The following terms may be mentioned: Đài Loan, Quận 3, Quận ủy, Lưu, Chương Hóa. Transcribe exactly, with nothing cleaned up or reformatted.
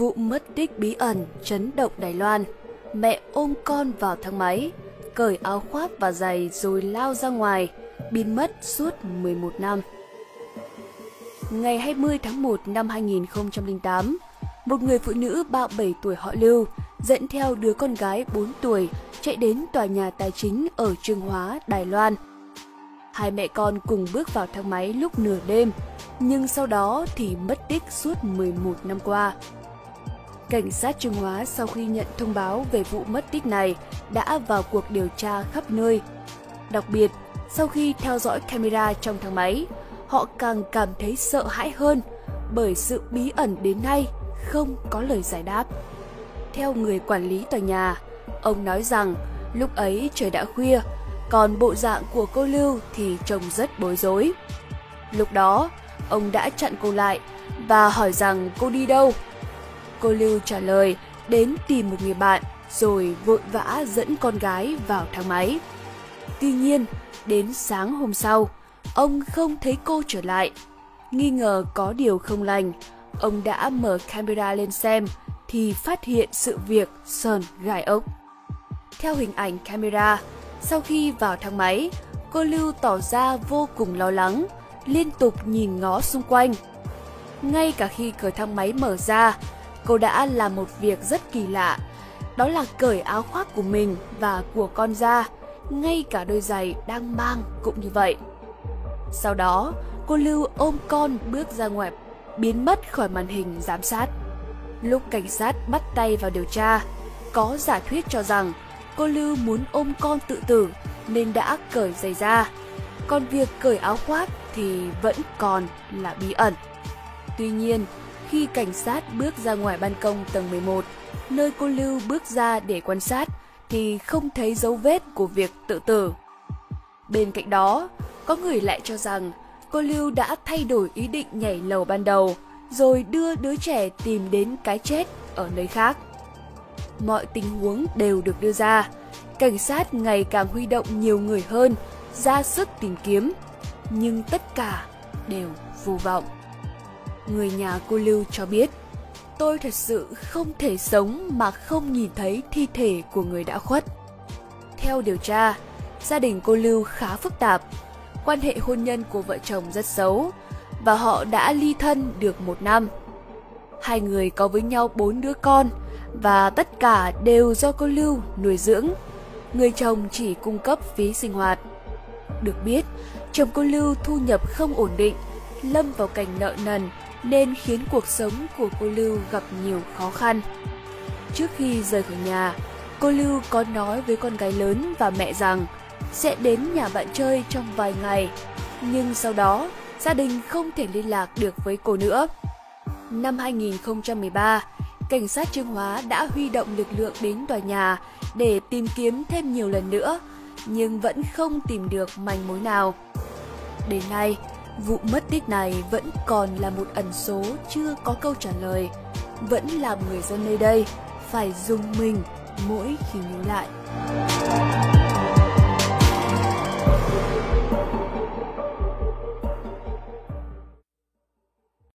Vụ mất tích bí ẩn chấn động Đài Loan, mẹ ôm con vào thang máy, cởi áo khoác và giày rồi lao ra ngoài, biến mất suốt mười một năm. Ngày hai mươi tháng một năm hai nghìn không trăm lẻ tám, một người phụ nữ ba mươi bảy tuổi họ Lưu dẫn theo đứa con gái bốn tuổi chạy đến tòa nhà tài chính ở Chương Hóa, Đài Loan. Hai mẹ con cùng bước vào thang máy lúc nửa đêm, nhưng sau đó thì mất tích suốt mười một năm qua. Cảnh sát Chương Hóa sau khi nhận thông báo về vụ mất tích này đã vào cuộc điều tra khắp nơi. Đặc biệt, sau khi theo dõi camera trong thang máy, họ càng cảm thấy sợ hãi hơn bởi sự bí ẩn đến nay không có lời giải đáp. Theo người quản lý tòa nhà, ông nói rằng lúc ấy trời đã khuya, còn bộ dạng của cô Lưu thì trông rất bối rối. Lúc đó, ông đã chặn cô lại và hỏi rằng cô đi đâu. Cô Lưu trả lời đến tìm một người bạn rồi vội vã dẫn con gái vào thang máy. Tuy nhiên, đến sáng hôm sau, ông không thấy cô trở lại. Nghi ngờ có điều không lành, ông đã mở camera lên xem thì phát hiện sự việc sờn gai ốc. Theo hình ảnh camera, sau khi vào thang máy, cô Lưu tỏ ra vô cùng lo lắng, liên tục nhìn ngó xung quanh. Ngay cả khi cửa thang máy mở ra, cô đã làm một việc rất kỳ lạ, đó là cởi áo khoác của mình và của con ra, ngay cả đôi giày đang mang cũng như vậy. Sau đó, cô Lưu ôm con bước ra ngoài, biến mất khỏi màn hình giám sát. Lúc cảnh sát bắt tay vào điều tra, có giả thuyết cho rằng cô Lưu muốn ôm con tự tử nên đã cởi giày ra, còn việc cởi áo khoác thì vẫn còn là bí ẩn. Tuy nhiên, khi cảnh sát bước ra ngoài ban công tầng mười một, nơi cô Lưu bước ra để quan sát, thì không thấy dấu vết của việc tự tử. Bên cạnh đó, có người lại cho rằng cô Lưu đã thay đổi ý định nhảy lầu ban đầu, rồi đưa đứa trẻ tìm đến cái chết ở nơi khác. Mọi tình huống đều được đưa ra, cảnh sát ngày càng huy động nhiều người hơn, ra sức tìm kiếm, nhưng tất cả đều vô vọng. Người nhà cô Lưu cho biết, tôi thật sự không thể sống mà không nhìn thấy thi thể của người đã khuất. Theo điều tra, gia đình cô Lưu khá phức tạp, quan hệ hôn nhân của vợ chồng rất xấu và họ đã ly thân được một năm. Hai người có với nhau bốn đứa con và tất cả đều do cô Lưu nuôi dưỡng. Người chồng chỉ cung cấp phí sinh hoạt. Được biết, chồng cô Lưu thu nhập không ổn định, lâm vào cảnh nợ nần nên khiến cuộc sống của cô Lưu gặp nhiều khó khăn. Trước khi rời khỏi nhà, cô Lưu có nói với con gái lớn và mẹ rằng sẽ đến nhà bạn chơi trong vài ngày, nhưng sau đó gia đình không thể liên lạc được với cô nữa. Năm hai nghìn không trăm mười ba, cảnh sát Chương Hóa đã huy động lực lượng đến tòa nhà để tìm kiếm thêm nhiều lần nữa, nhưng vẫn không tìm được manh mối nào. Đến nay, vụ mất tích này vẫn còn là một ẩn số chưa có câu trả lời, vẫn làm người dân nơi đây phải rùng mình mỗi khi nhớ lại.